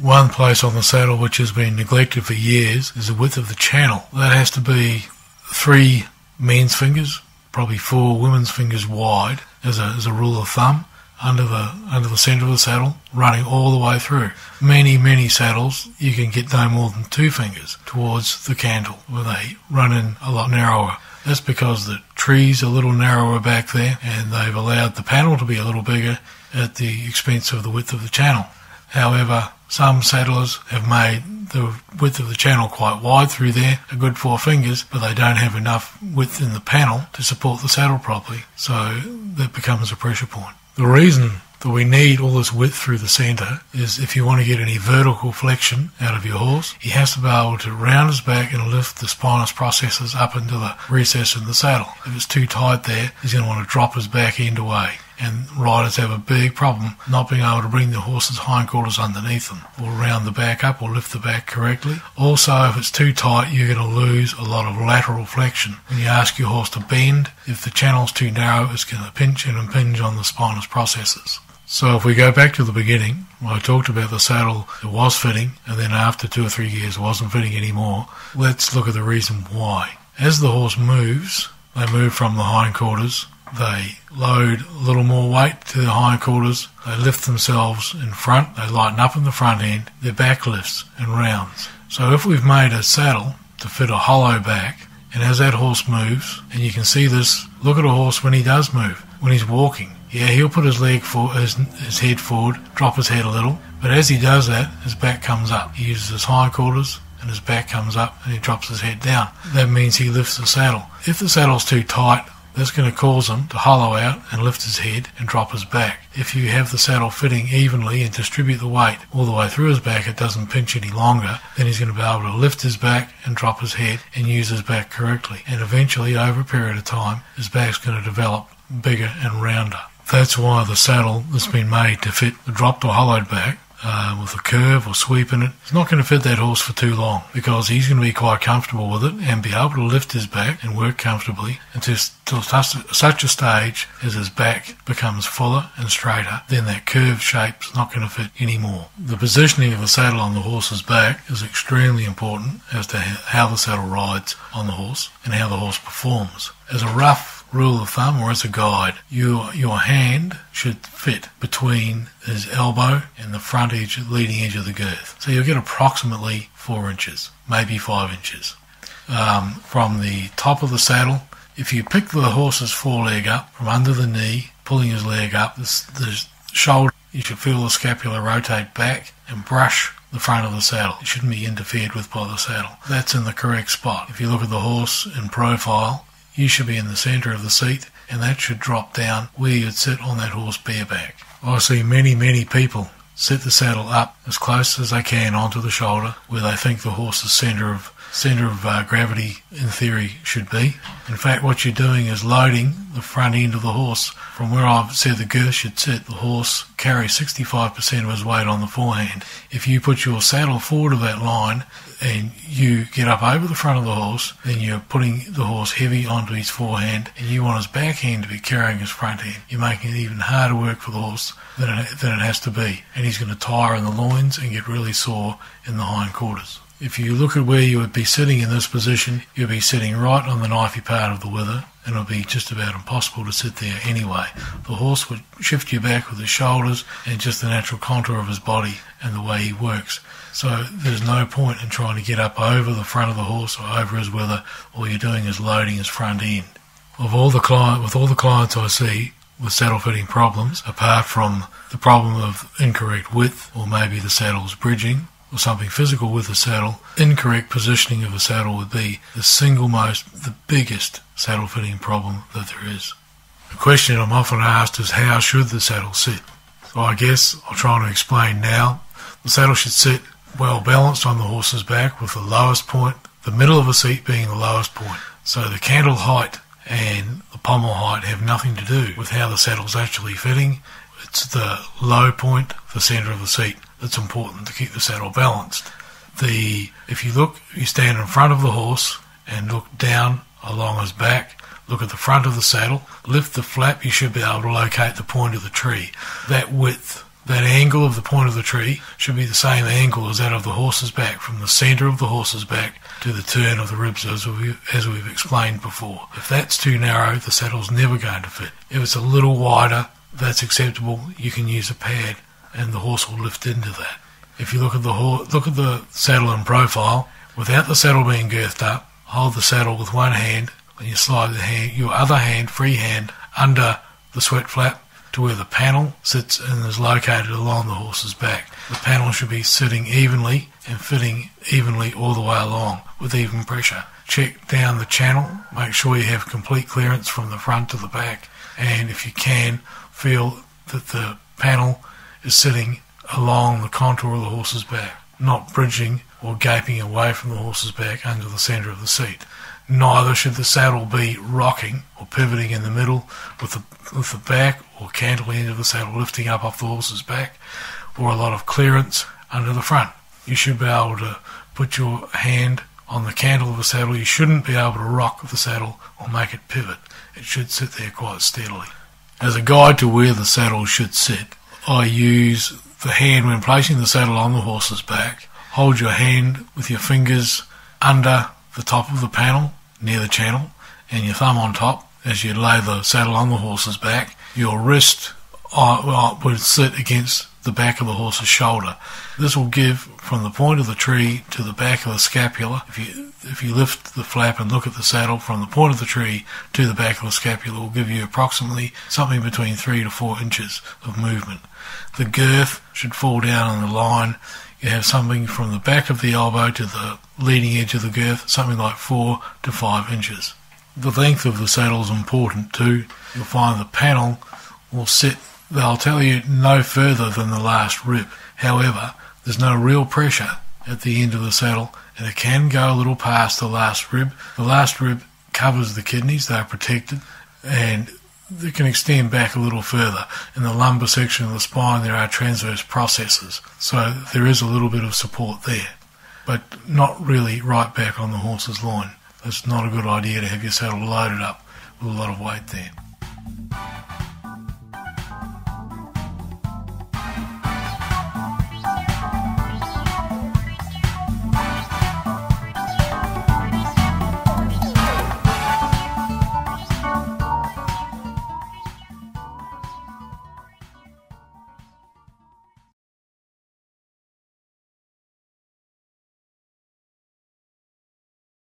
One place on the saddle which has been neglected for years is the width of the channel. That has to be 3 men's fingers, probably 4 women's fingers wide as a rule of thumb, under the centre of the saddle, running all the way through. Many saddles you can get no more than 2 fingers towards the cantle, where they run in a lot narrower. That's because the tree's a little narrower back there, and they've allowed the panel to be a little bigger at the expense of the width of the channel. However, some saddlers have made the width of the channel quite wide through there, a good 4 fingers, but they don't have enough width in the panel to support the saddle properly, so that becomes a pressure point. The reason that we need all this width through the centre is if you want to get any vertical flexion out of your horse, he has to be able to round his back and lift the spinous processes up into the recess in the saddle. If it's too tight there, he's going to want to drop his back end away. And riders have a big problem not being able to bring the horse's hindquarters underneath them, or round the back up, or lift the back correctly. Also, if it's too tight, you're going to lose a lot of lateral flexion. When you ask your horse to bend, if the channel's too narrow, it's going to pinch and impinge on the spinous processes. So if we go back to the beginning, when I talked about the saddle that was fitting, and then after 2 or 3 years wasn't fitting anymore, let's look at the reason why. As the horse moves, they move from the hindquarters. They load a little more weight to the hindquarters, they lift themselves in front, they lighten up in the front end, their back lifts and rounds. So if we've made a saddle to fit a hollow back, and as that horse moves, and you can see this, look at a horse when he does move, when he's walking. Yeah, he'll put his leg for his head forward, drop his head a little, but as he does that, his back comes up. He uses his hindquarters, and his back comes up, and he drops his head down. That means he lifts the saddle. If the saddle's too tight, that's going to cause him to hollow out and lift his head and drop his back. If you have the saddle fitting evenly and distribute the weight all the way through his back, it doesn't pinch any longer, then he's going to be able to lift his back and drop his head and use his back correctly. And eventually, over a period of time, his back's going to develop bigger and rounder. That's why the saddle that's been made to fit the dropped or hollowed back with a curve or sweep in it, it's not going to fit that horse for too long, because he's going to be quite comfortable with it and be able to lift his back and work comfortably until such a stage as his back becomes fuller and straighter. Then that curved shape's not going to fit anymore. The positioning of the saddle on the horse's back is extremely important as to how the saddle rides on the horse and how the horse performs. As a rough rule of thumb, or as a guide, your hand should fit between his elbow and the front edge, leading edge of the girth. So you'll get approximately 4 inches, maybe 5 inches. From the top of the saddle, if you pick the horse's foreleg up from under the knee, pulling his leg up, the shoulder, you should feel the scapula rotate back and brush the front of the saddle. It shouldn't be interfered with by the saddle. That's in the correct spot. If you look at the horse in profile, you should be in the centre of the seat, and that should drop down where you'd sit on that horse bareback. I see many people set the saddle up as close as they can onto the shoulder, where they think the horse's centre of gravity, in theory, should be. In fact, what you're doing is loading the front end of the horse. From where I've said the girth should sit, the horse carries 65% of his weight on the forehand. If you put your saddle forward of that line and you get up over the front of the horse, then you're putting the horse heavy onto his forehand, and you want his backhand to be carrying his front end. You're making it even harder work for the horse than it has to be, and he's going to tire in the loins and get really sore in the hindquarters. If you look at where you would be sitting in this position, you'd be sitting right on the knifey part of the wither, and it would be just about impossible to sit there anyway. The horse would shift you back with his shoulders and just the natural contour of his body and the way he works. So there's no point in trying to get up over the front of the horse or over his wither. All you're doing is loading his front end. With all the clients I see with saddle fitting problems, apart from the problem of incorrect width, or maybe the saddle's bridging, or something physical with the saddle, incorrect positioning of a saddle would be the biggest saddle fitting problem that there is. The question I'm often asked is, how should the saddle sit? So I guess I'll try to explain now. The saddle should sit well balanced on the horse's back, with the lowest point, the middle of a seat being the lowest point. So the cantle height and the pommel height have nothing to do with how the saddle's actually fitting. It's the low point, the centre of the seat. It's important to keep the saddle balanced. If you look, you stand in front of the horse and look down along his back, look at the front of the saddle, lift the flap, you should be able to locate the point of the tree. That width That angle of the point of the tree should be the same angle as that of the horse's back from the centre of the horse's back to the turn of the ribs, as we've explained before. If that's too narrow, the saddle's never going to fit. If it's a little wider, that's acceptable. You can use a pad and the horse will lift into that. If you look at the saddle in profile, without the saddle being girthed up, hold the saddle with one hand and you slide your other hand, free hand, under the sweat flap to where the panel sits and is located along the horse's back. The panel should be sitting evenly and fitting evenly all the way along with even pressure. Check down the channel, make sure you have complete clearance from the front to the back, and if you can, feel that the panel is sitting along the contour of the horse's back, not bridging or gaping away from the horse's back under the centre of the seat. Neither should the saddle be rocking or pivoting in the middle with the back or cantle end of the saddle lifting up off the horse's back or a lot of clearance under the front. You should be able to put your hand on the cantle of the saddle. You shouldn't be able to rock the saddle or make it pivot. It should sit there quite steadily. As a guide to where the saddle should sit, I use the hand when placing the saddle on the horse's back. Hold your hand with your fingers under the top of the panel near the channel and your thumb on top as you lay the saddle on the horse's back. Your wrist would sit against the back of the horse's shoulder. This will give from the point of the tree to the back of the scapula. If you lift the flap and look at the saddle from the point of the tree to the back of the scapula, will give you approximately something between 3 to 4 inches of movement. The girth should fall down on the line. You have something from the back of the elbow to the leading edge of the girth, something like 4 to 5 inches. The length of the saddle is important too. You'll find the panel will sit, they'll tell you, no further than the last rib. However, there's no real pressure at the end of the saddle and it can go a little past the last rib. The last rib covers the kidneys, they're protected, and they can extend back a little further. In the lumbar section of the spine there are transverse processes, so there is a little bit of support there, but not really right back on the horse's loin. It's not a good idea to have your saddle loaded up with a lot of weight there.